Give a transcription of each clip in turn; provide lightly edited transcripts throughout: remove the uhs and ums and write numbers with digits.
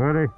Ready?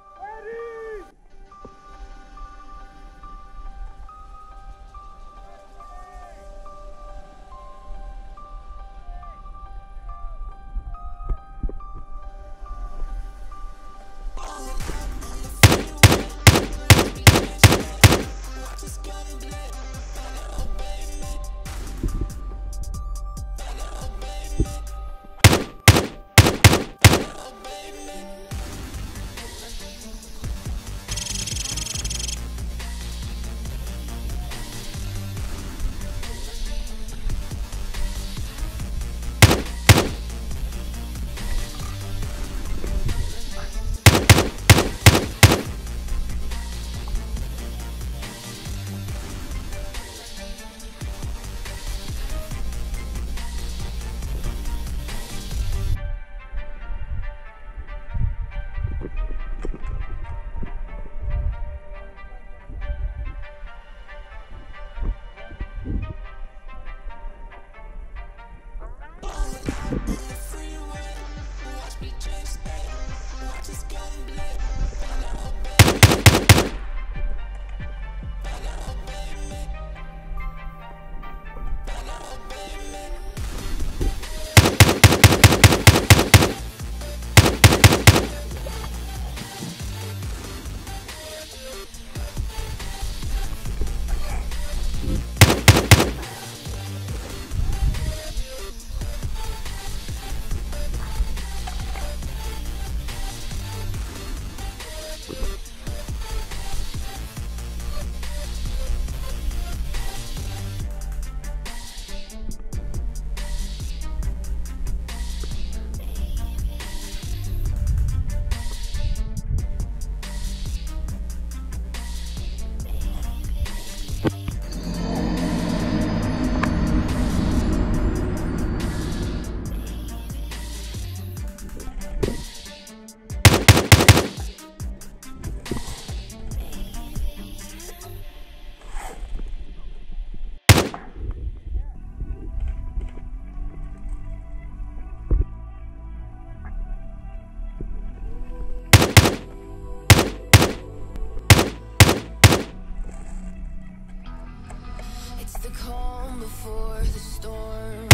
The calm before the storm,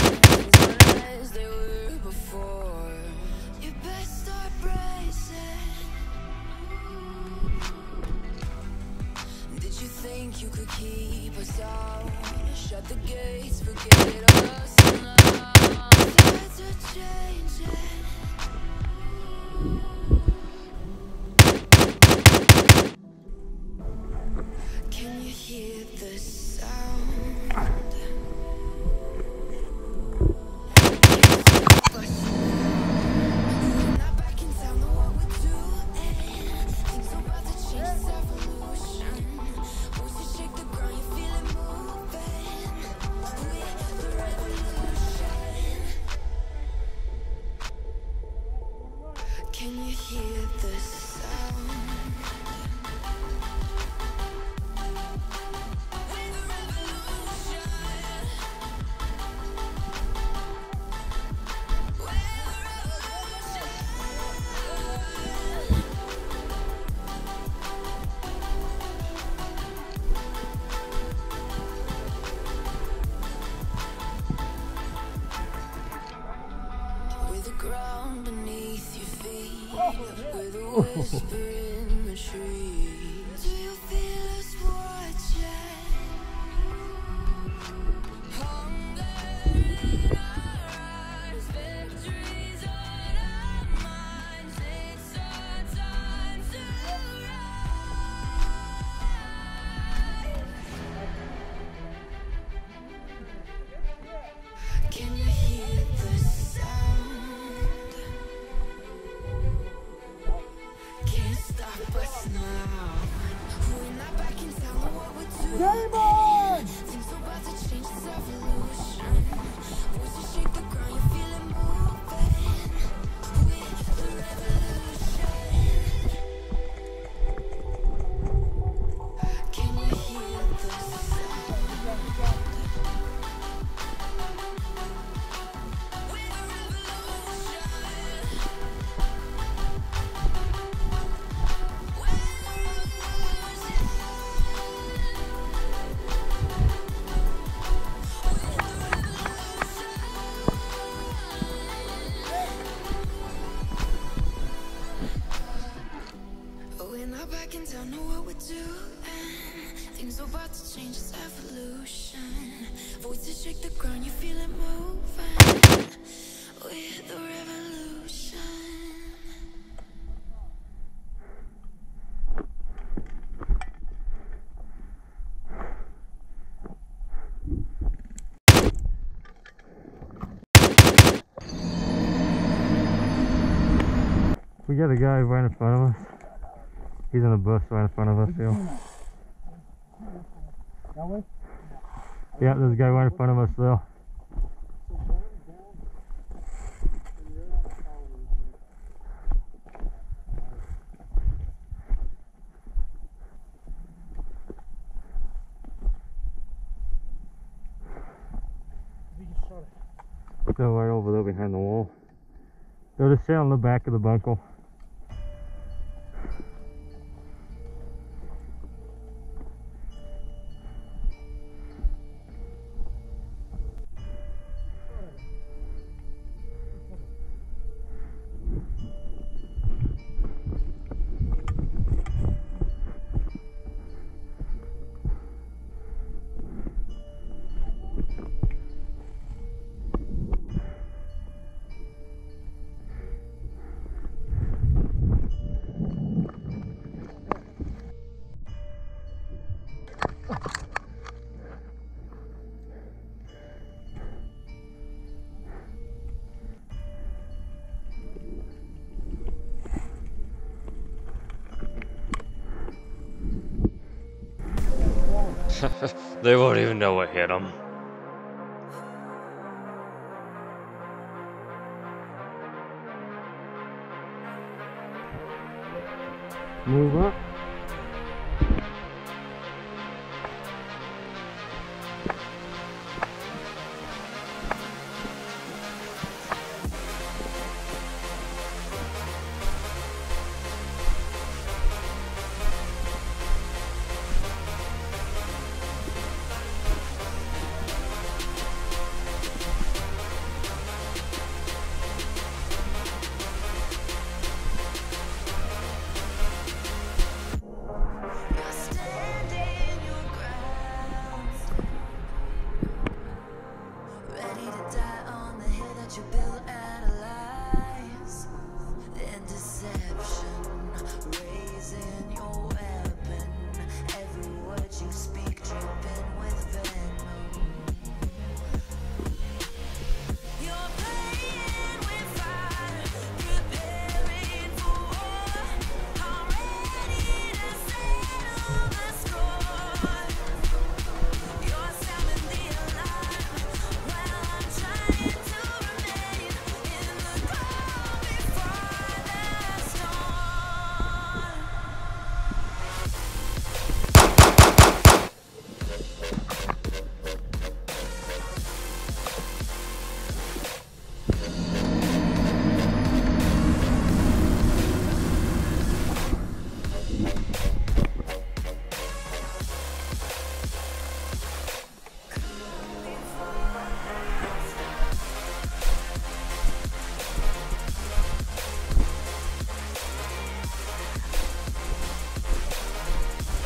as they were before. You best start bracing. Did you think you could keep us out? Shut the gates, forget us now. Tides are changing. Can you hear the sound? Can you hear the sound? Whisper in the trees. Do you feel us watching? Hunger in our eyes, victories on our minds. It's our time to rise. Can you hear the sound? Game on! Things are about to change, this evolution. Voices shake the ground, you feel it moving with the revolution. Can you hear the sound? With the revolution. Now back in town, know what we're doing. Things are about to change, it's evolution. Voices shake the ground, you feel it moving with the revolution. We got a guy right in front of us. He's on a bus right in front of us, Phil. Yeah, there's a guy right in front of us, Phil. Still right over there behind the wall. They'll just stay on the back of the bunker. They won't even know what hit them. Move up.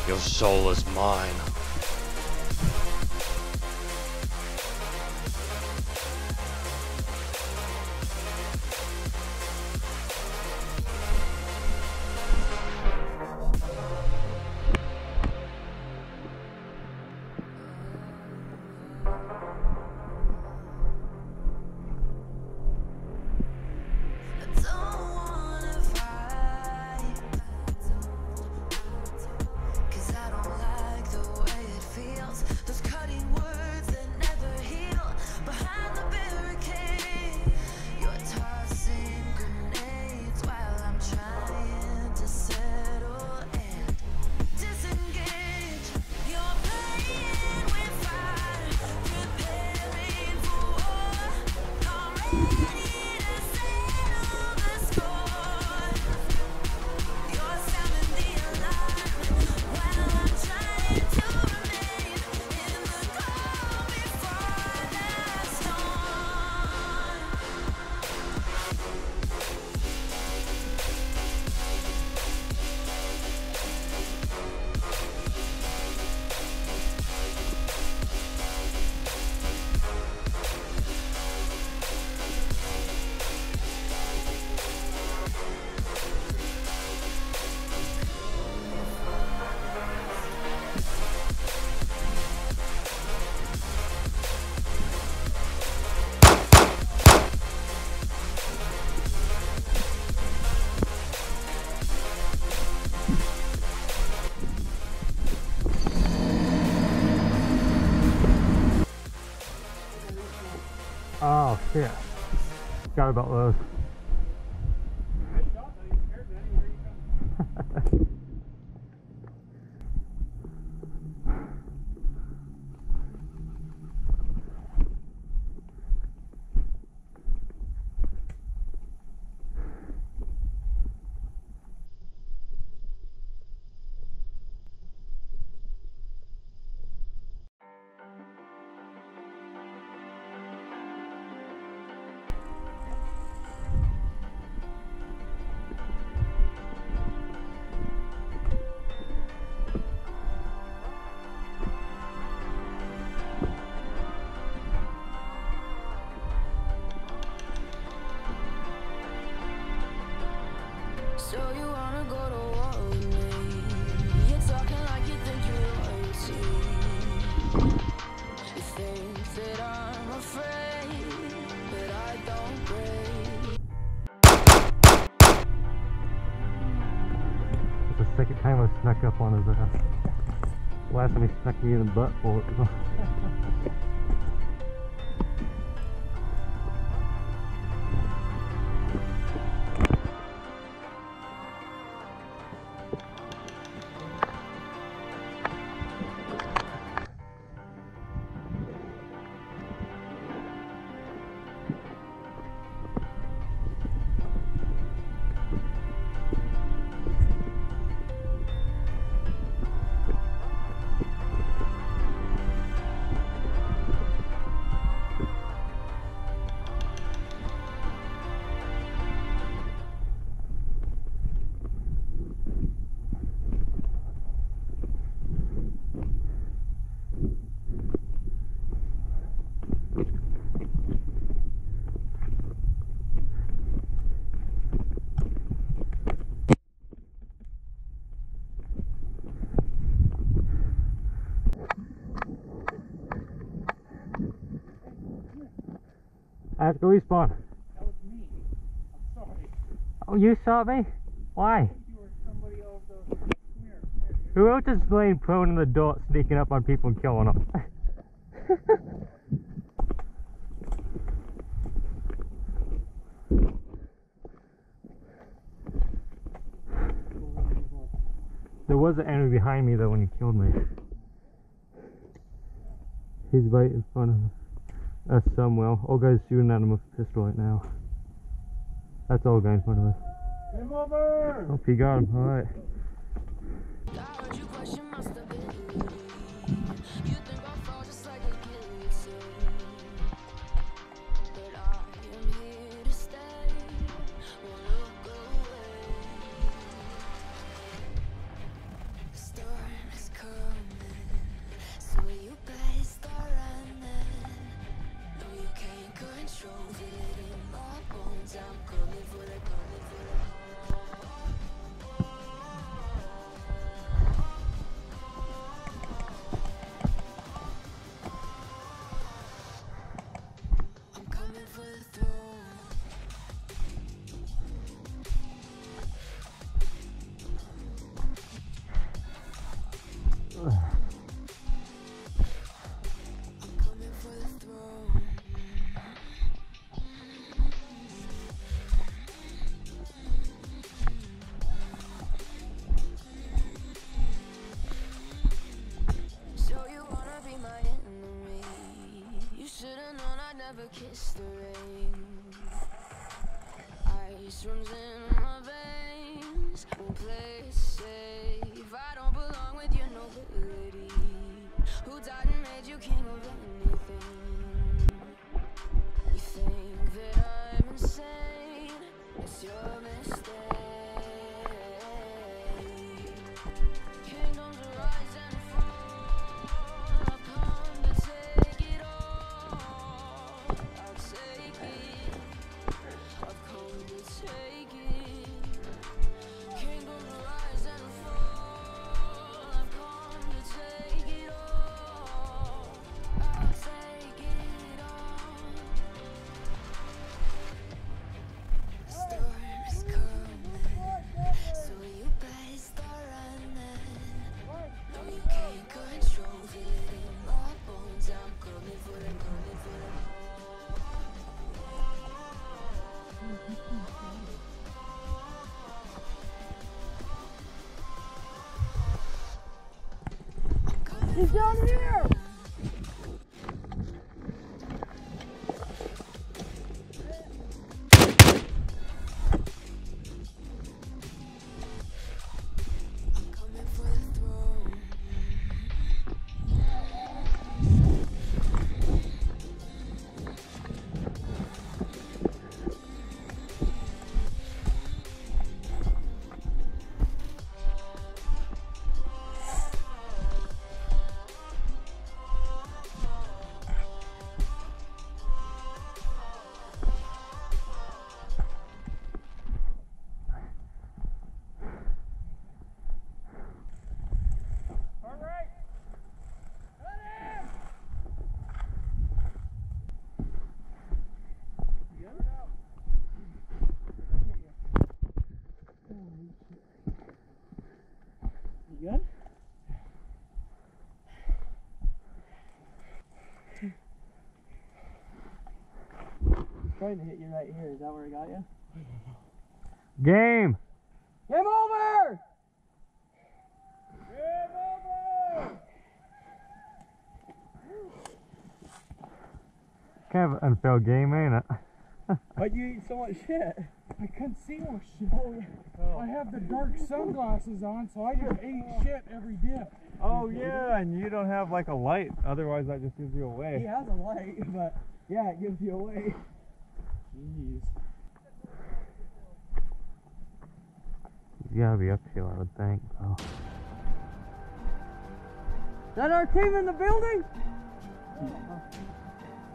Your soul is mine. The way Oh shit. Forgot about those. So you wanna go to war with me? You're talking like you think you're royalty. You think that I'm afraid, but I don't break. That's the second time I snuck up on his ass. Last time he snuck me in the butt for it. I have to go respawn. That was me. I'm sorry. Oh, you saw me? Why? You were somebody over the... Come here, come here. Who else is laying prone in the dirt, sneaking up on people and killing them? There was an enemy behind me though when he killed me. He's right in front of me. That's Samuel. Old guy's shooting at him with a pistol right now. That's old guy in front of us. Come over! Hope you got him, alright. Kiss the rain. Ice runs in my veins. We'll play safe. I don't belong with your nobility. Who died and made you king of anything? You think that I'm insane? It's your mistake. Kingdoms arise and He's down here! Good? Trying to hit you right here. Is that where I got you? Game! Game over! Game over! Kind of an unfailed game, ain't it? Why'd you eat so much shit? I couldn't see more shit. Oh. I have the dark sunglasses on, so I just ate shit every dip. Oh yeah, and you don't have like a light, otherwise that just gives you away. He has a light, but yeah, it gives you away. Jeez. You gotta be up here, I would think. Oh. Is that our team in the building?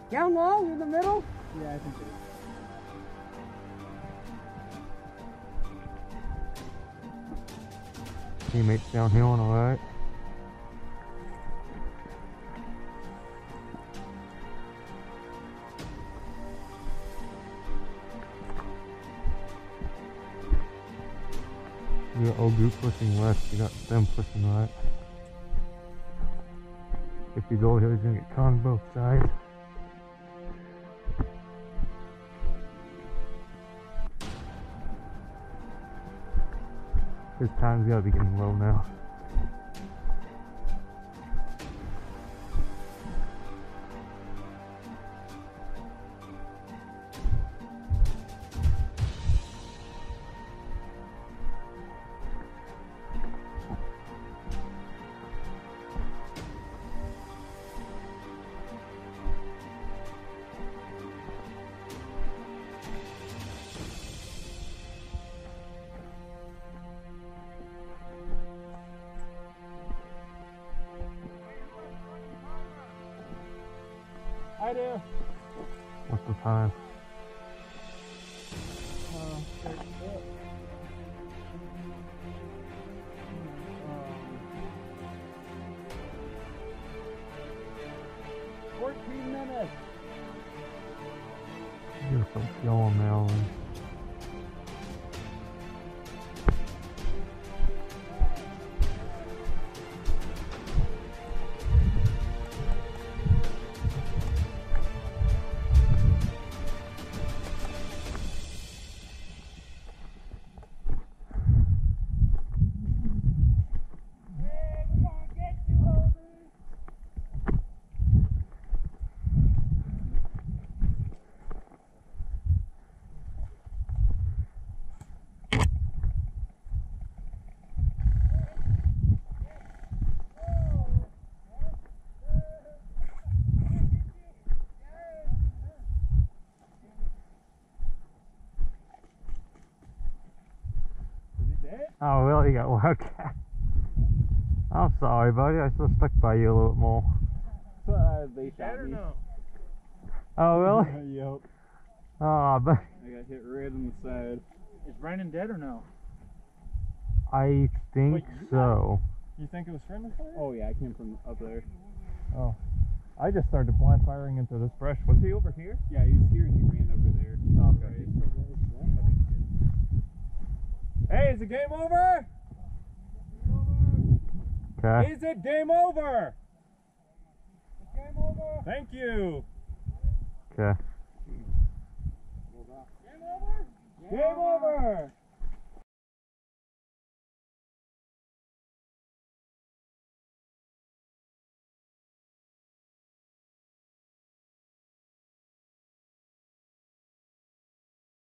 Down low, in the middle? Yeah, I think it is. Teammates down here on the right. Your old group pushing left, you got them pushing right. If you go here, he's gonna get caught on both sides. His time's gotta be getting low now. I do. What's the time? 36. Mm, 14 minutes. You're so going now. Oh, well, you got Wildcat. I'm sorry, buddy. I still stuck by you a little bit more. They shot me. Oh, really? Yup. Oh, buddy. I got hit right on the side. Is Brandon dead or no? I think so. You think it was friendly fire? Oh, yeah. I came from up there. Oh. I just started blind firing into this brush. Was he over here? Yeah, he was here and he ran over there. Oh, okay. Hey, is it game over? Okay. Is it game over? It's game over. Thank you. Okay. Game over? Game over.